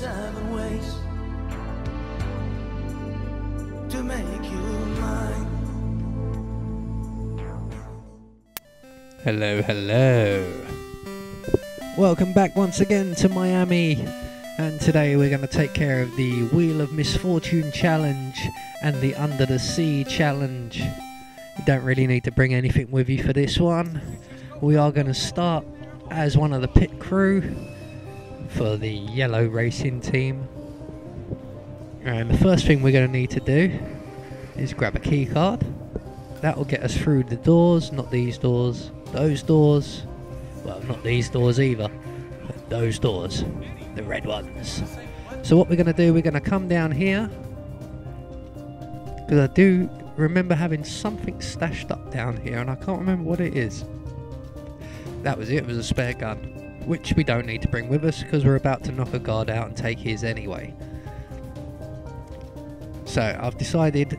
seven ways to make you mine. Hello, hello. Welcome back once again to Miami. And today we're going to take care of the Wheel of Misfortune challenge and the Under the Sea challenge. You don't really need to bring anything with you for this one. We are going to start as one of the pit crew for the yellow racing team. And the first thing we're going to need to do is grab a key card. That will get us through the doors, not these doors, those doors. Well, not these doors either, but those doors. The red ones. So what we're going to do, we're going to come down here, because I do remember having something stashed up down here and I can't remember what it is. That was it was a spare gun, which we don't need to bring with us because we're about to knock a guard out and take his anyway. So I've decided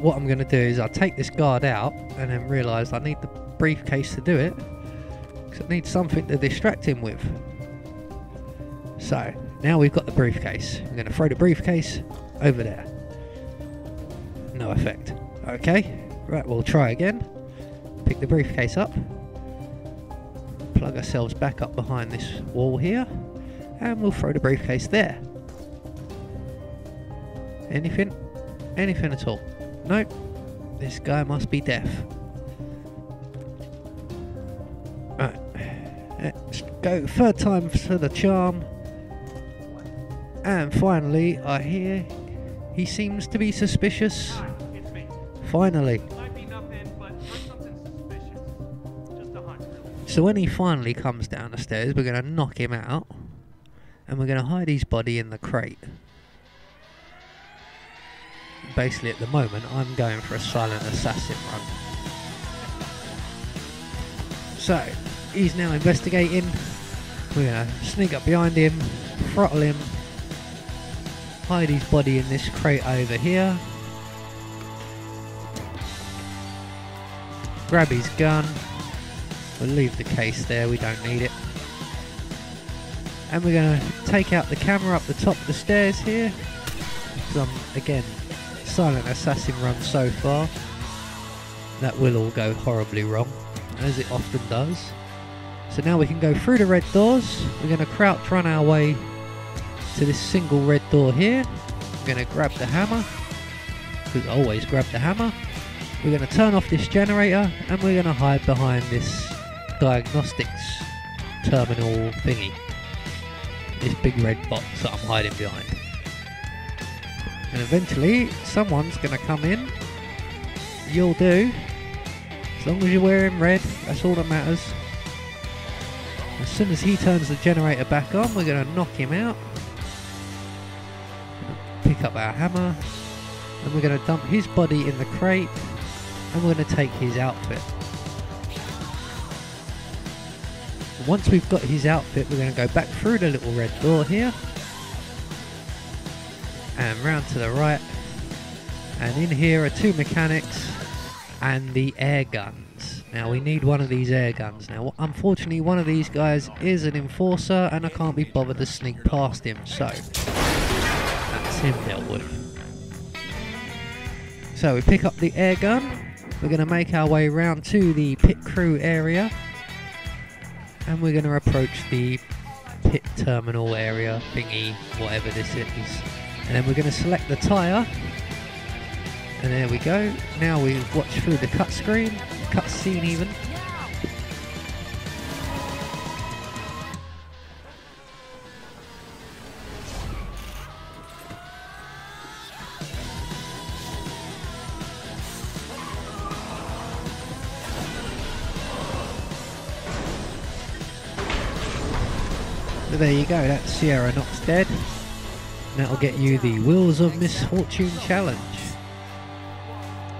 what I'm going to do is I'll take this guard out and then realise I need the briefcase to do it, because I need something to distract him with. So, now we've got the briefcase. I'm going to throw the briefcase over there. No effect. Okay, right, we'll try again. Pick the briefcase up. Plug ourselves back up behind this wall here. And we'll throw the briefcase there. Anything? Anything at all? Nope. This guy must be deaf. Right. Let's go third time for the charm. And finally, I hear he seems to be suspicious. Hi, it's me. Finally. Might be nothing, but something suspicious. Just a hunch. So when he finally comes down the stairs, we're going to knock him out. And we're going to hide his body in the crate. Basically, at the moment, I'm going for a silent assassin run. So, he's now investigating. We're going to sneak up behind him, throttle him. Hide his body in this crate over here. Grab his gun. We'll leave the case there, we don't need it. And we're going to take out the camera up the top of the stairs here. Because I'm, again, silent assassin run so far. That will all go horribly wrong, as it often does. So now we can go through the red doors. We're going to crouch run our way to this single red door here. I'm going to grab the hammer, because I always grab the hammer. We're going to turn off this generator and we're going to hide behind this diagnostics terminal thingy. This big red box that I'm hiding behind. And eventually someone's going to come in. You'll do. As long as you're wearing red, that's all that matters. As soon as he turns the generator back on, we're going to knock him out. Pick up our hammer and we're going to dump his body in the crate and we're going to take his outfit. Once we've got his outfit, we're going to go back through the little red door here and round to the right, and in here are two mechanics and the air guns. Now we need one of these air guns. Now unfortunately one of these guys is an enforcer and I can't be bothered to sneak past him, so him dealt with. So we pick up the air gun, we're going to make our way round to the pit crew area and we're going to approach the pit terminal area thingy, whatever this is, and then we're going to select the tyre and there we go. Now we watch through the cutscene even. So there you go, that's Sierra Knox dead. That'll get you the Wheels of Misfortune challenge.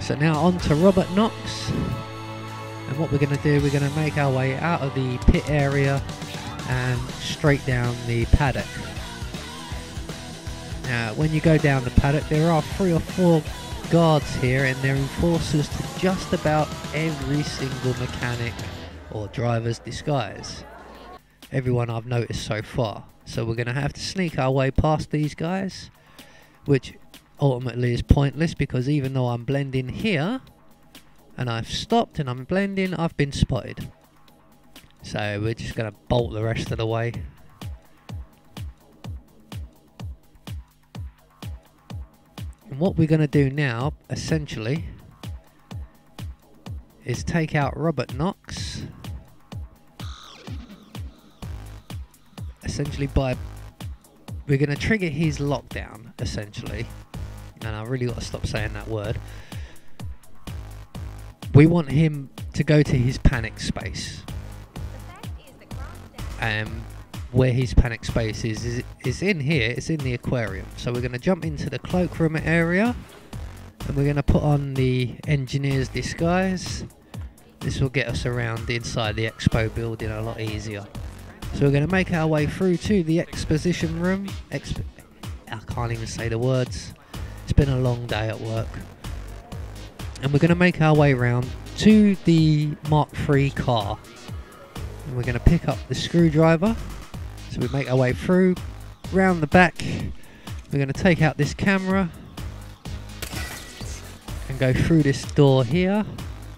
So now on to Robert Knox. And what we're going to do, we're going to make our way out of the pit area and straight down the paddock. Now when you go down the paddock, there are 3 or 4 guards here and they're enforcers to just about every single mechanic or driver's disguise. everyone I've noticed so far. So we're going to have to sneak our way past these guys, which ultimately is pointless, because even though I'm blending here and I've stopped and I'm blending, I've been spotted. So we're just going to bolt the rest of the way. And what we're going to do now, essentially, is take out Robert Knox, essentially by, we're going to trigger his lockdown, essentially, and I really got to stop saying that word. We want him to go to his panic space, and where his panic space is in here, it's in the aquarium. So we're going to jump into the cloakroom area, and we're going to put on the engineer's disguise. This will get us around inside the expo building a lot easier. So we're going to make our way through to the exposition room. I can't even say the words. It's been a long day at work. And we're going to make our way round to the Mark III car. And we're going to pick up the screwdriver. So we make our way through, round the back. We're going to take out this camera and go through this door here,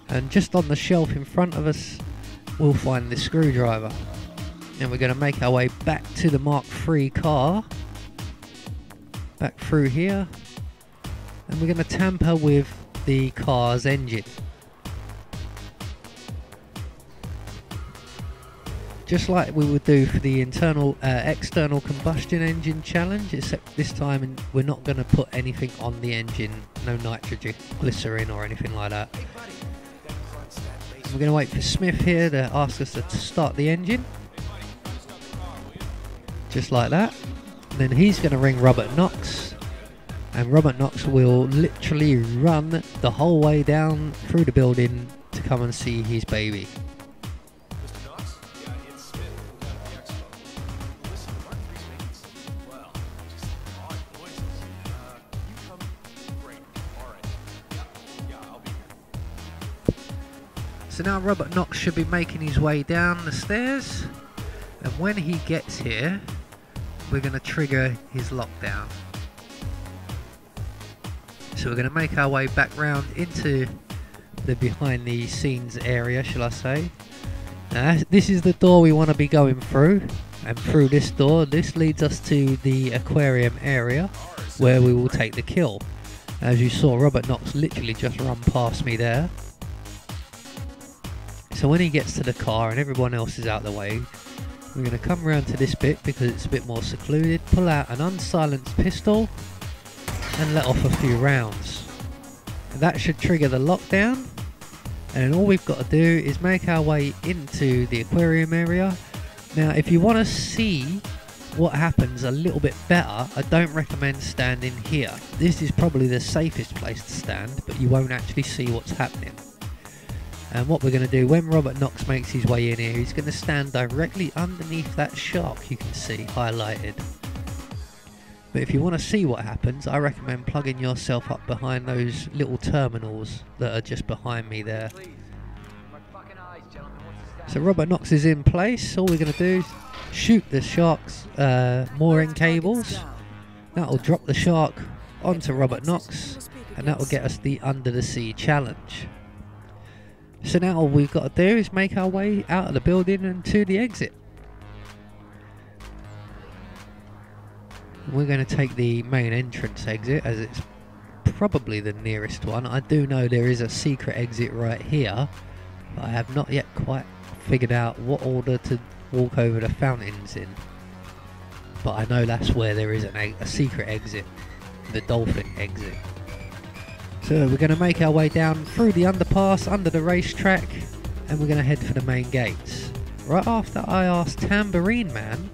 and just on the shelf in front of us we'll find the screwdriver. And we're going to make our way back to the Mark III car, back through here, and we're going to tamper with the car's engine. Just like we would do for the external combustion engine challenge, except this time we're not going to put anything on the engine, no nitrogen, glycerin or anything like that. We're going to wait for Smith here to ask us to start the engine. Just like that. And then he's going to ring Robert Knox, and Robert Knox will literally run the whole way down through the building to come and see his baby. So now Robert Knox should be making his way down the stairs, and when he gets here, we're going to trigger his lockdown. So we're going to make our way back round into the behind the scenes area, shall I say. Now this is the door we want to be going through, and through this door, this leads us to the aquarium area where we will take the kill. As you saw, Robert Knox literally just run past me there. So when he gets to the car and everyone else is out of the way, we're going to come around to this bit because it's a bit more secluded, pull out an unsilenced pistol and let off a few rounds. That should trigger the lockdown, and all we've got to do is make our way into the aquarium area. Now if you want to see what happens a little bit better, I don't recommend standing here. This is probably the safest place to stand, but you won't actually see what's happening. And what we're going to do, when Robert Knox makes his way in here, he's going to stand directly underneath that shark you can see highlighted. But if you want to see what happens, I recommend plugging yourself up behind those little terminals that are just behind me there. So Robert Knox is in place. All we're going to do is shoot the shark's mooring cables. That will drop the shark onto Robert Knox, and that will get us the Under the Sea challenge. So now all we've got to do is make our way out of the building and to the exit. We're going to take the main entrance exit, as it's probably the nearest one. I do know there is a secret exit right here, but I have not yet quite figured out what order to walk over the fountains in. But I know that's where there is a secret exit, the dolphin exit. So we're going to make our way down through the underpass, under the racetrack, and we're going to head for the main gates. Right after I asked Tambourine Man,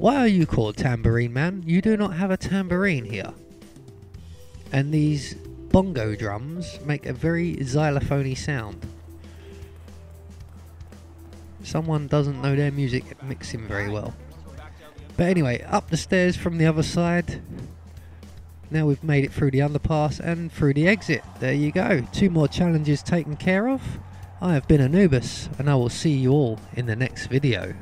"Why are you called Tambourine Man? You do not have a tambourine here." And these bongo drums make a very xylophony sound. Someone doesn't know their music mixing very well. But anyway, up the stairs from the other side. Now we've made it through the underpass and through the exit. There you go, 2 more challenges taken care of. I have been Anubis, and I will see you all in the next video.